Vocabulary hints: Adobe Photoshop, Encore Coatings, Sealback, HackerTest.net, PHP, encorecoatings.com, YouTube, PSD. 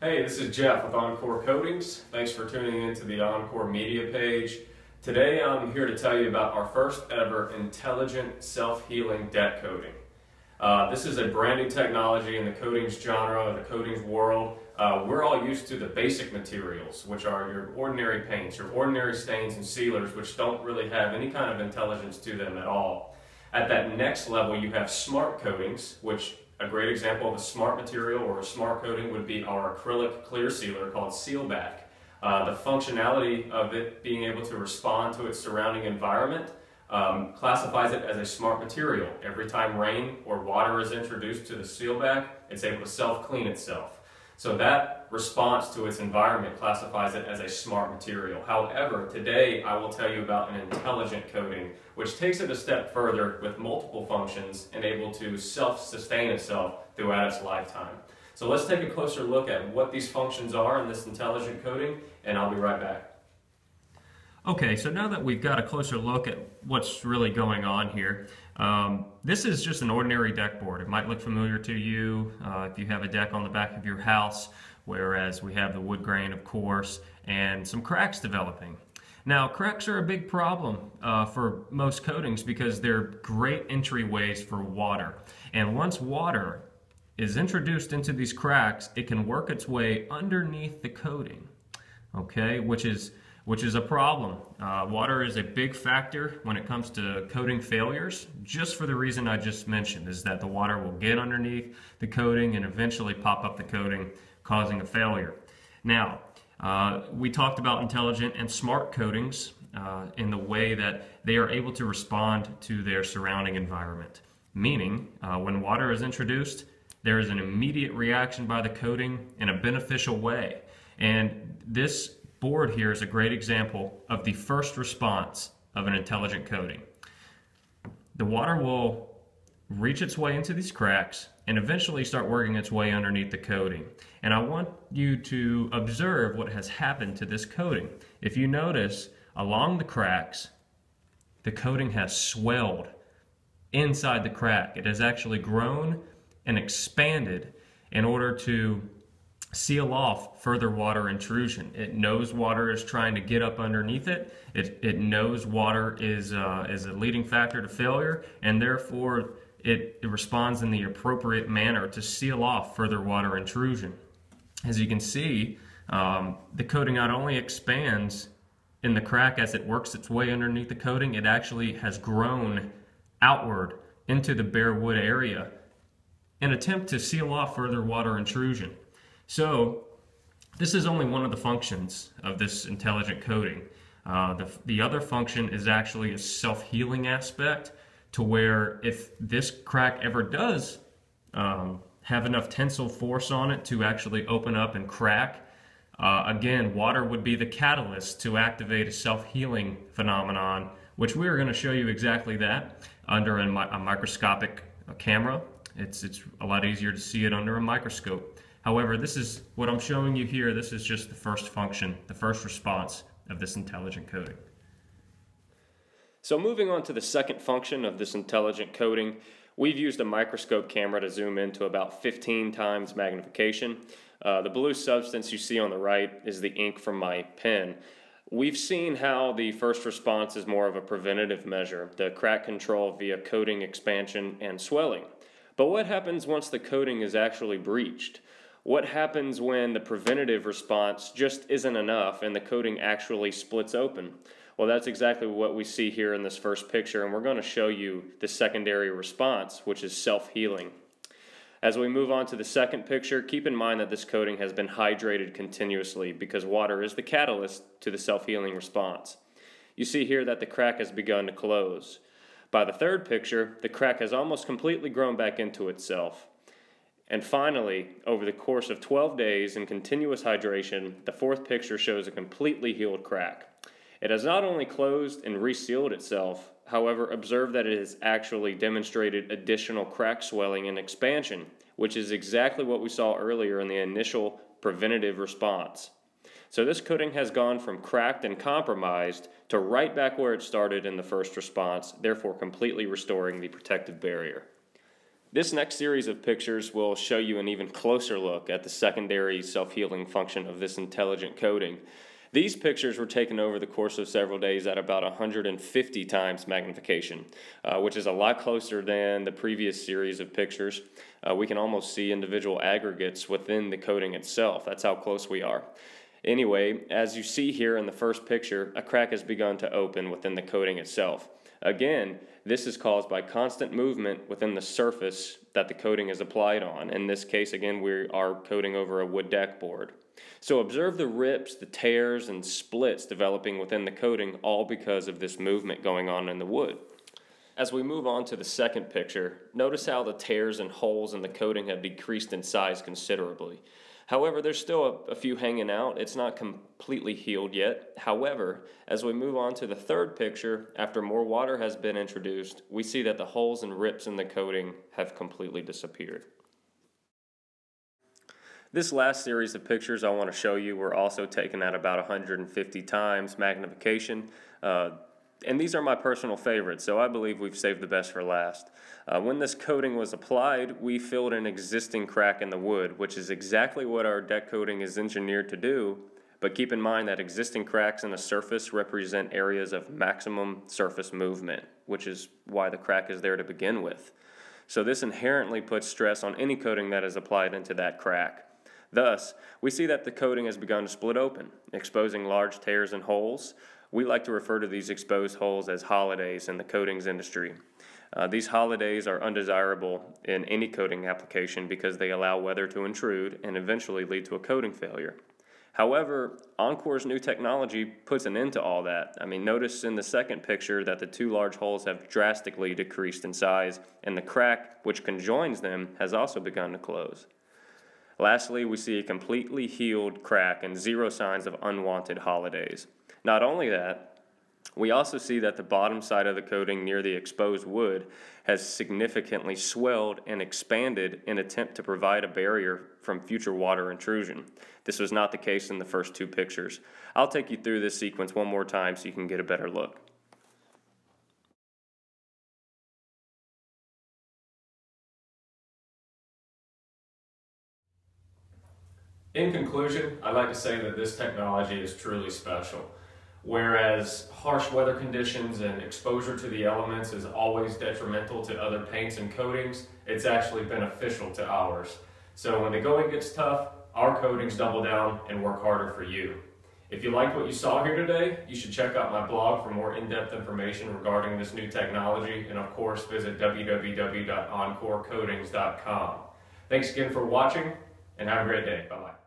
Hey, this is Jeff with Encore Coatings. Thanks for tuning in to the Encore Media page. Today I'm here to tell you about our first ever intelligent self-healing deck coating. This is a brand new technology in the coatings genre, the coatings world. We're all used to the basic materials, which are your ordinary paints, your ordinary stains and sealers, which don't really have any kind of intelligence to them at all. At that next level, you have smart coatings, which a great example of a smart material or a smart coating would be our acrylic clear sealer called Sealback. The functionality of it being able to respond to its surrounding environment classifies it as a smart material. Every time rain or water is introduced to the Sealback, it's able to self-clean itself. So that response to its environment classifies it as a smart material. However, today I will tell you about an intelligent coating, which takes it a step further with multiple functions and able to self-sustain itself throughout its lifetime. So let's take a closer look at what these functions are in this intelligent coating, and I'll be right back. Okay, so now that we've got a closer look at what's really going on here, this is just an ordinary deck board. It might look familiar to you if you have a deck on the back of your house, whereas we have the wood grain, of course, and some cracks developing. Now, cracks are a big problem for most coatings because they're great entryways for water. And once water is introduced into these cracks, it can work its way underneath the coating, okay, which is a problem. Water is a big factor when it comes to coating failures, just for the reason I just mentioned, is that the water will get underneath the coating and eventually pop up the coating, causing a failure. Now, we talked about intelligent and smart coatings in the way that they are able to respond to their surrounding environment. Meaning, when water is introduced, there is an immediate reaction by the coating in a beneficial way. And this board here is a great example of the first response of an intelligent coating. The water will reach its way into these cracks and eventually start working its way underneath the coating. And I want you to observe what has happened to this coating. If you notice, along the cracks, the coating has swelled inside the crack. It has actually grown and expanded in order to seal off further water intrusion. It knows water is trying to get up underneath it. It knows water is a leading factor to failure, and therefore it responds in the appropriate manner to seal off further water intrusion. As you can see, the coating not only expands in the crack as it works its way underneath the coating, it actually has grown outward into the bare wood area in an attempt to seal off further water intrusion. So this is only one of the functions of this intelligent coating. The other function is actually a self-healing aspect, to where if this crack ever does have enough tensile force on it to actually open up and crack, again, water would be the catalyst to activate a self-healing phenomenon, which we are going to show you exactly that under a microscopic camera. It's a lot easier to see it under a microscope. However, this is what I'm showing you here. This is just the first function, the first response of this intelligent coating. So moving on to the second function of this intelligent coating, we've used a microscope camera to zoom in to about 15 times magnification. The blue substance you see on the right is the ink from my pen. We've seen how the first response is more of a preventative measure, the crack control via coating expansion and swelling. But what happens once the coating is actually breached? What happens when the preventative response just isn't enough and the coating actually splits open? Well, that's exactly what we see here in this first picture, and we're going to show you the secondary response, which is self-healing. As we move on to the second picture, keep in mind that this coating has been hydrated continuously because water is the catalyst to the self-healing response. You see here that the crack has begun to close. By the third picture, the crack has almost completely grown back into itself. And finally, over the course of 12 days in continuous hydration, the fourth picture shows a completely healed crack. It has not only closed and resealed itself, however, observe that it has actually demonstrated additional crack swelling and expansion, which is exactly what we saw earlier in the initial preventative response. So this coating has gone from cracked and compromised to right back where it started in the first response, therefore completely restoring the protective barrier. This next series of pictures will show you an even closer look at the secondary self-healing function of this intelligent coating. These pictures were taken over the course of several days at about 150 times magnification, which is a lot closer than the previous series of pictures. We can almost see individual aggregates within the coating itself. That's how close we are. Anyway, as you see here in the first picture, a crack has begun to open within the coating itself. Again, this is caused by constant movement within the surface that the coating is applied on. In this case, again, we are coating over a wood deck board. So observe the rips, the tears, and splits developing within the coating, all because of this movement going on in the wood. As we move on to the second picture, notice how the tears and holes in the coating have decreased in size considerably. However, there's still a few hanging out. It's not completely healed yet. However, as we move on to the third picture, after more water has been introduced, we see that the holes and rips in the coating have completely disappeared. This last series of pictures I want to show you were also taken at about 150 times magnification. And these are my personal favorites, so I believe we've saved the best for last. When this coating was applied, we filled an existing crack in the wood, which is exactly what our deck coating is engineered to do, but keep in mind that existing cracks in a surface represent areas of maximum surface movement, which is why the crack is there to begin with. So this inherently puts stress on any coating that is applied into that crack. Thus, we see that the coating has begun to split open, exposing large tears and holes. We like to refer to these exposed holes as holidays in the coatings industry. These holidays are undesirable in any coating application because they allow weather to intrude and eventually lead to a coating failure. However, Encore's new technology puts an end to all that. I mean, notice in the second picture that the two large holes have drastically decreased in size, and the crack which conjoins them has also begun to close. Lastly, we see a completely healed crack and zero signs of unwanted holidays. Not only that, we also see that the bottom side of the coating near the exposed wood has significantly swelled and expanded in an attempt to provide a barrier from future water intrusion. This was not the case in the first two pictures. I'll take you through this sequence one more time so you can get a better look. In conclusion, I'd like to say that this technology is truly special. Whereas harsh weather conditions and exposure to the elements is always detrimental to other paints and coatings, it's actually beneficial to ours. So when the going gets tough, our coatings double down and work harder for you. If you like what you saw here today, you should check out my blog for more in-depth information regarding this new technology, and of course visit www.encorecoatings.com. Thanks again for watching, and have a great day. Bye-bye.